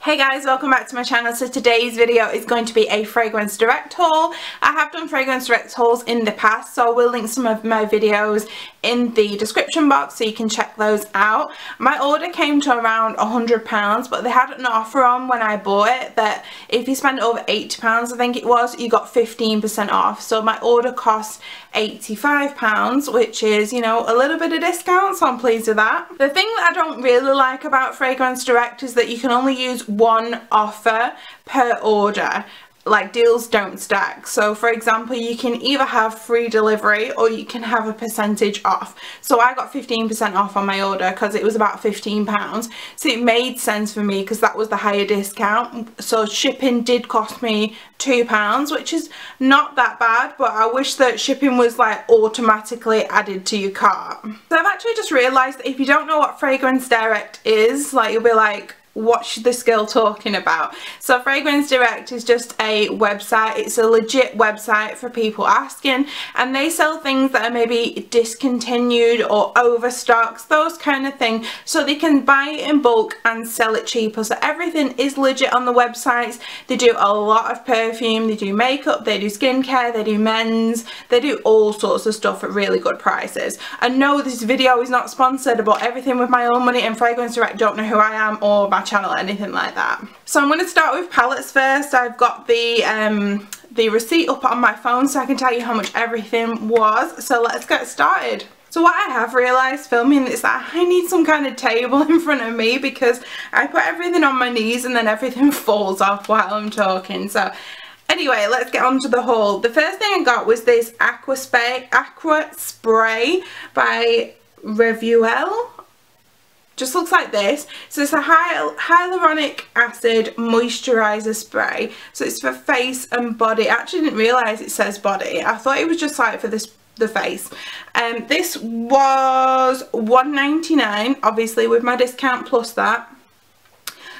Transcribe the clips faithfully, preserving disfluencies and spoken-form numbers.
Hey guys, welcome back to my channel. So today's video is going to be a Fragrance Direct haul. I have done Fragrance Direct hauls in the past, so I will link some of my videos in the description box so you can check those out. My order came to around one hundred pounds, but they had an offer on when I bought it that if you spend over eighty pounds, I think it was, you got fifteen percent off. So my order cost eighty-five pounds, which is, you know, a little bit of discount, so I'm pleased with that. The thing that I don't really like about Fragrance Direct is that you can only use one offer per order. Like, deals don't stack. So for example, you can either have free delivery or you can have a percentage off. So I got fifteen percent off on my order because it was about fifteen pounds, so it made sense for me because that was the higher discount. So shipping did cost me two pounds, which is not that bad, but I wish that shipping was like automatically added to your cart. So I've actually just realized that if you don't know what Fragrance Direct is, like, you'll be like, what's this girl talking about? So Fragrance Direct is just a website. It's a legit website for people asking, and they sell things that are maybe discontinued or overstocks, those kind of thing, so they can buy it in bulk and sell it cheaper. So everything is legit on the websites. They do a lot of perfume, they do makeup, they do skincare, they do men's, they do all sorts of stuff at really good prices. And no, this video is not sponsored, but everything with my own money, and Fragrance Direct don't know who I am or my channel, anything like that. So I'm going to start with palettes first. I've got the um the receipt up on my phone so I can tell you how much everything was, so let's get started. So what I have realised filming is that I need some kind of table in front of me because I put everything on my knees and then everything falls off while I'm talking. So anyway, let's get on to the haul. The first thing I got was this aqua spray aqua spray by Revuele. Just looks like this. So it's a hyal hyaluronic acid moisturizer spray. So it's for face and body. I actually didn't realize it says body. I thought it was just like for this the face. Um, this was one ninety-nine, obviously with my discount plus that.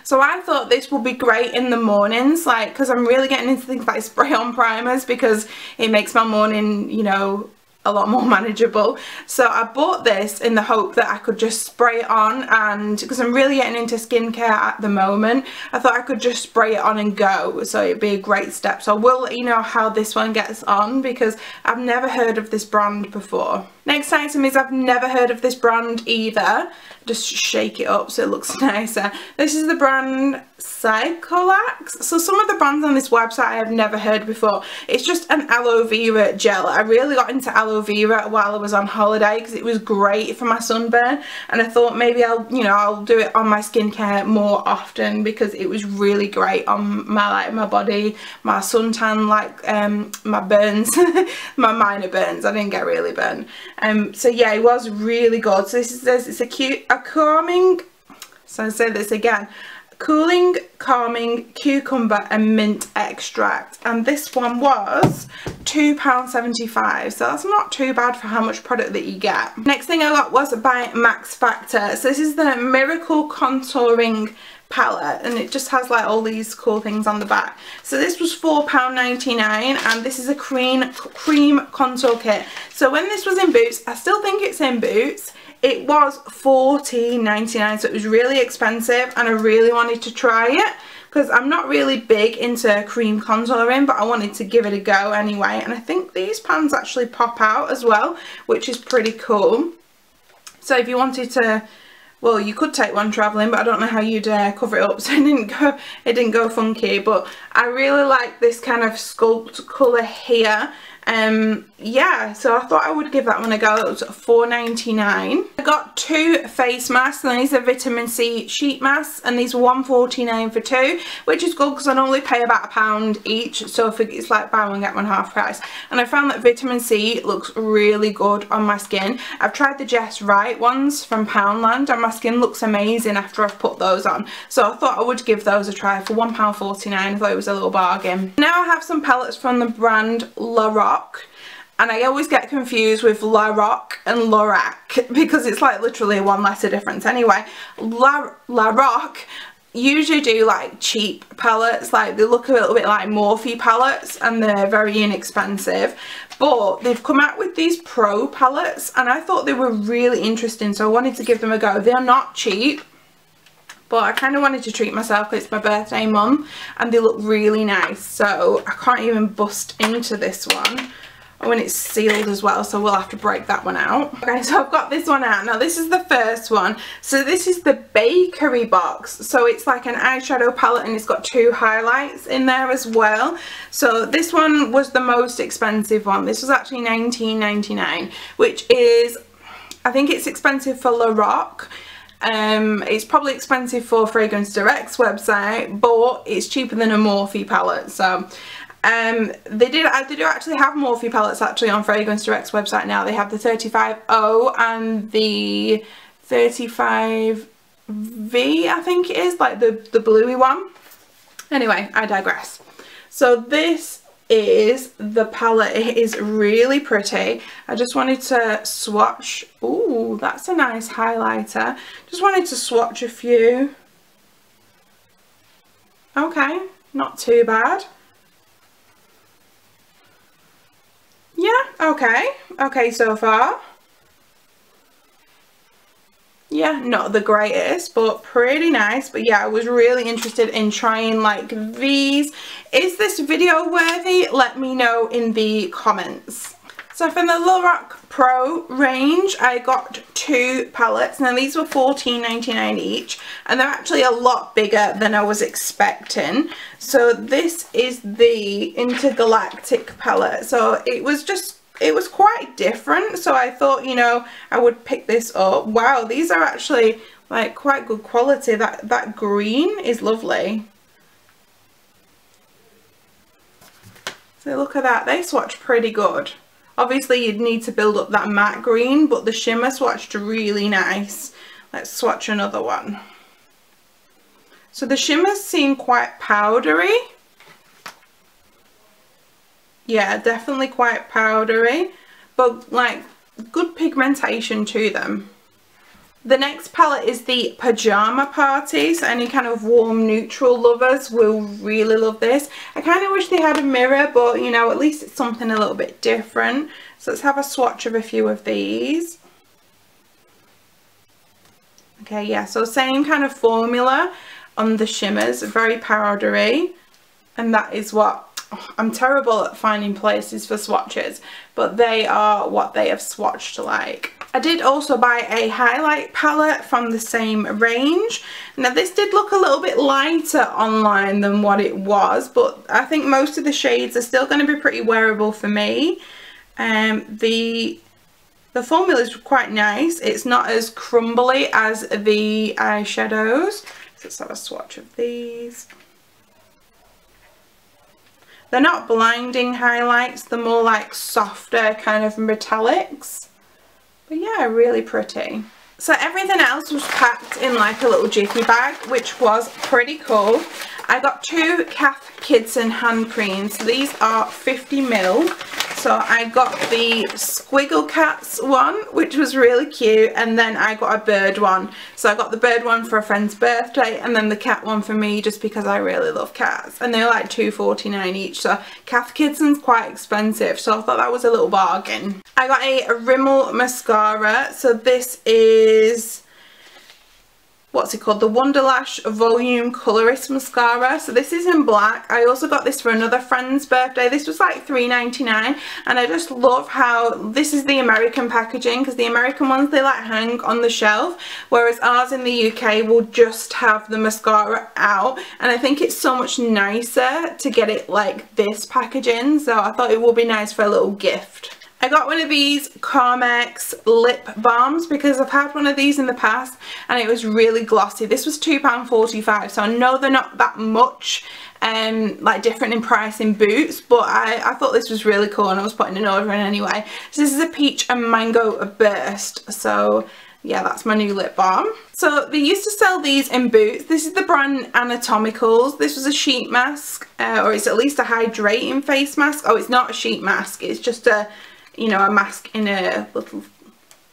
So I thought this would be great in the mornings, like, because I'm really getting into things like spray on primers because it makes my morning, you know, a lot more manageable. So I bought this in the hope that I could just spray it on, and because I'm really getting into skincare at the moment, I thought I could just spray it on and go, so it'd be a great step. So I will let you know how this one gets on because I've never heard of this brand before. Next item is, I've never heard of this brand either. Just shake it up so it looks nicer. This is the brand Cyclax. So some of the brands on this website I have never heard before. It's just an aloe vera gel. I really got into aloe vera while I was on holiday because it was great for my sunburn, and I thought maybe I'll, you know, I'll do it on my skincare more often because it was really great on my, like, my body, my suntan, like um, my burns, my minor burns. I didn't get really burned. Um, so yeah, it was really good. So this is this. It's a cute, a calming. So I say this again. Cooling, calming, cucumber and mint extract, and this one was two pounds seventy-five, so that's not too bad for how much product that you get. Next thing I got was by Max Factor. So this is the Miracle Contouring palette, and it just has like all these cool things on the back. So this was four pounds ninety-nine, and this is a cream cream contour kit. So when this was in Boots, I still think it's in Boots, it was fourteen ninety-nine, so it was really expensive, and I really wanted to try it because I'm not really big into cream contouring, but I wanted to give it a go anyway. And I think these pans actually pop out as well, which is pretty cool. So if you wanted to, well, you could take one travelling, but I don't know how you'd uh, cover it up, so it didn't go, it didn't go funky. But I really like this kind of sculpt colour here. Um, yeah, so I thought I would give that one a go. It was four ninety-nine. I got two face masks, and these are vitamin C sheet masks, and these were one forty-nine for two, which is good because I normally pay about a pound each, so I think it's like buy one get one half price. And I found that vitamin C looks really good on my skin. I've tried the Jess Wright ones from Poundland, and my skin looks amazing after I've put those on, so I thought I would give those a try for one pound forty-nine. I thought it was a little bargain. Now I have some palettes from the brand LaRoc. And I always get confused with LaRoc and LaRoc because it's like literally one letter difference. Anyway, La LaRoc usually do like cheap palettes, like they look a little bit like Morphe palettes, and they're very inexpensive. But they've come out with these pro palettes, and I thought they were really interesting, so I wanted to give them a go. They're not cheap, but I kind of wanted to treat myself because it's my birthday mum, and they look really nice, so I can't even bust into this one. Oh, and it's sealed as well, so we'll have to break that one out. Okay, so I've got this one out. Now, this is the first one. So this is the bakery box. So it's like an eyeshadow palette, and it's got two highlights in there as well. So this one was the most expensive one. This was actually nineteen ninety-nine, which is, I think it's expensive for LaRoc. Um, it's probably expensive for Fragrance Direct's website, but it's cheaper than a Morphe palette, so... Um, they did. They do actually have Morphe palettes actually on Fragrance Direct's website now. They have the thirty-five O and the thirty-five V, I think it is, like the, the bluey one. Anyway, I digress. So this is the palette. It is really pretty. I just wanted to swatch. Ooh, that's a nice highlighter. Just wanted to swatch a few. Okay, not too bad. Yeah, okay, okay so far. Yeah, not the greatest, but pretty nice. But yeah, I was really interested in trying like these. Is this video worthy? Let me know in the comments. So from the LaRoc Pro range, I got two palettes. Now these were fourteen ninety-nine each, and they're actually a lot bigger than I was expecting. So this is the Intergalactic palette. So it was just, it was quite different. So I thought, you know, I would pick this up. Wow, these are actually like quite good quality. That, that green is lovely. So look at that, they swatch pretty good. Obviously you'd need to build up that matte green, but the shimmer swatched really nice. Let's swatch another one. So the shimmers seem quite powdery. Yeah, definitely quite powdery, but like good pigmentation to them. The next palette is the Pajama Party, so any kind of warm neutral lovers will really love this. I kind of wish they had a mirror, but you know, at least it's something a little bit different. So let's have a swatch of a few of these. Okay, yeah, so same kind of formula on the shimmers, very powdery, and that is what... I'm terrible at finding places for swatches, but they are what they have swatched like. I did also buy a highlight palette from the same range. Now this did look a little bit lighter online than what it was, but I think most of the shades are still going to be pretty wearable for me. Um, the the formula is quite nice. It's not as crumbly as the eyeshadows. So let's have a swatch of these. They're not blinding highlights, they're more like softer kind of metallics. But yeah, really pretty. So everything else was packed in like a little jiffy bag, which was pretty cool. I got two Cath Kidston hand creams. These are fifty mil. So I got the Squiggle Cats one, which was really cute, and then I got a bird one. So I got the bird one for a friend's birthday, and then the cat one for me, just because I really love cats. And they're like two forty-nine each, so Cath Kidston's quite expensive, so I thought that was a little bargain. I got a Rimmel mascara, so this is... what's it called, the Wonderlash Volume Colorist Mascara. So this is in black. I also got this for another friend's birthday. This was like three ninety-nine, and I just love how this is the American packaging, because the American ones, they like hang on the shelf, whereas ours in the U K will just have the mascara out, and I think it's so much nicer to get it like this packaging, so I thought it would be nice for a little gift. I got one of these Carmex lip balms because I've had one of these in the past and it was really glossy. This was two pounds forty-five, so I know they're not that much um, like different in price in Boots, but I, I thought this was really cool and I was putting an order in anyway. So this is a peach and mango burst, so yeah, that's my new lip balm. So they used to sell these in Boots. This is the brand Anatomicals. This was a sheet mask, uh, or it's at least a hydrating face mask. Oh, it's not a sheet mask, it's just a... you know, a mask in a little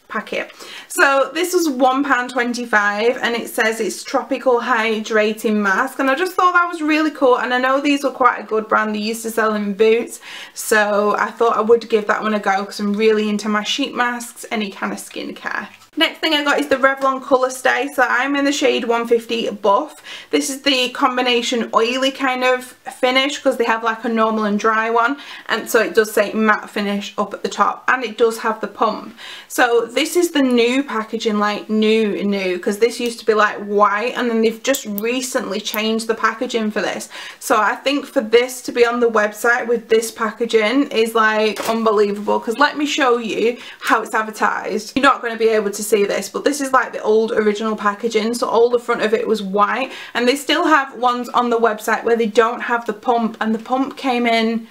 packet. So this was one pound twenty-five, and it says it's tropical hydrating mask, and I just thought that was really cool, and I know these were quite a good brand. They used to sell them in Boots, so I thought I would give that one a go because I'm really into my sheet masks, any kind of skincare. Next thing I got is the Revlon Colorstay, so I'm in the shade one fifty Buff. This is the combination oily kind of finish, because they have like a normal and dry one, and so it does say matte finish up at the top, and it does have the pump. So this is the new packaging, like new new, because this used to be like white, and then they've just recently changed the packaging for this. So I think for this to be on the website with this packaging is like unbelievable, because let me show you how it's advertised. You're not going to be able to see this, but this is like the old original packaging, so all the front of it was white, and they still have ones on the website where they don't have the pump, and the pump came in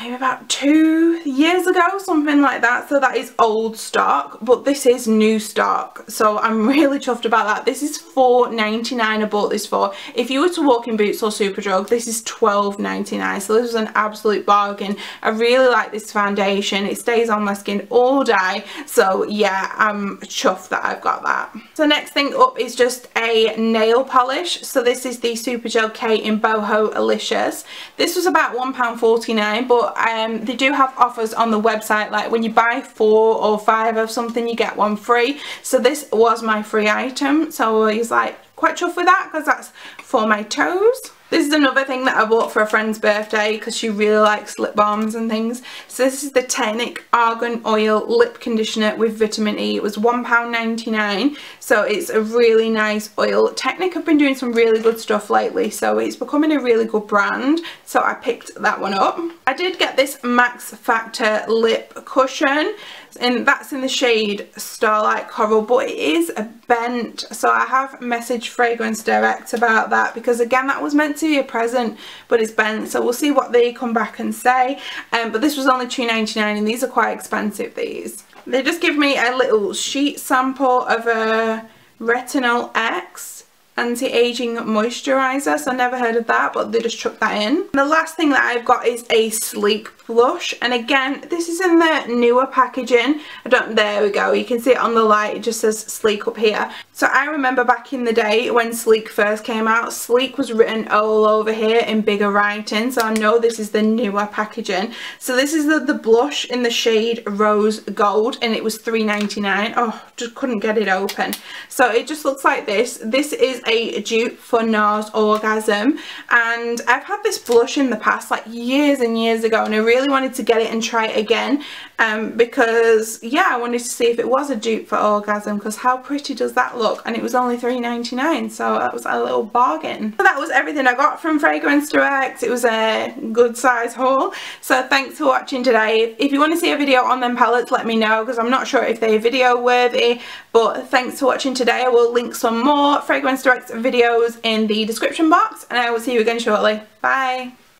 maybe about two years ago, something like that. So that is old stock, but this is new stock, so I'm really chuffed about that. This is four ninety-nine. I bought this for. If you were to walk in Boots or Superdrug, this is twelve ninety-nine, so this is an absolute bargain. I really like this foundation. It stays on my skin all day, so yeah, I'm chuffed that I've got that. So next thing up is just a nail polish. So this is the Supergel K in Boho Alicious. This was about one pound forty-nine, but Um, they do have offers on the website, like when you buy four or five of something you get one free, so this was my free item, so I was like quite chuffed with that, because that's for my toes. This is another thing that I bought for a friend's birthday, because she really likes lip balms and things. So this is the Technic Argan Oil Lip Conditioner with Vitamin E. It was one pound ninety-nine, so it's a really nice oil. Technic have been doing some really good stuff lately, so it's becoming a really good brand, so I picked that one up. I did get this Max Factor Lip Cushion, and that's in the shade Starlight Coral, but it is a bent, so I have messaged Fragrance Direct about that, because again, that was meant to be a present, but it's bent, so we'll see what they come back and say. Um, but this was only two ninety-nine, and these are quite expensive, these. They just give me a little sheet sample of a Retinol X anti-aging moisturizer, so I never heard of that, but they just chucked that in. And the last thing that I've got is a Sleek blush, and again, this is in the newer packaging. I don't, there we go, you can see it on the light, it just says Sleek up here. So I remember back in the day when Sleek first came out, Sleek was written all over here in bigger writing, so I know this is the newer packaging. So this is the, the blush in the shade Rose Gold, and it was three ninety-nine. Oh, just couldn't get it open. So it just looks like this. This is a dupe for NARS Orgasm, and I've had this blush in the past, like years and years ago, and I really wanted to get it and try it again, um, because yeah, I wanted to see if it was a dupe for Orgasm, because how pretty does that look? And it was only three ninety-nine, so that was a little bargain. So that was everything I got from Fragrance Direct. It was a good size haul, so thanks for watching today. If you want to see a video on them palettes, let me know, because I'm not sure if they're video worthy, but thanks for watching today. I will link some more Fragrance Direct videos in the description box, and I will see you again shortly. Bye!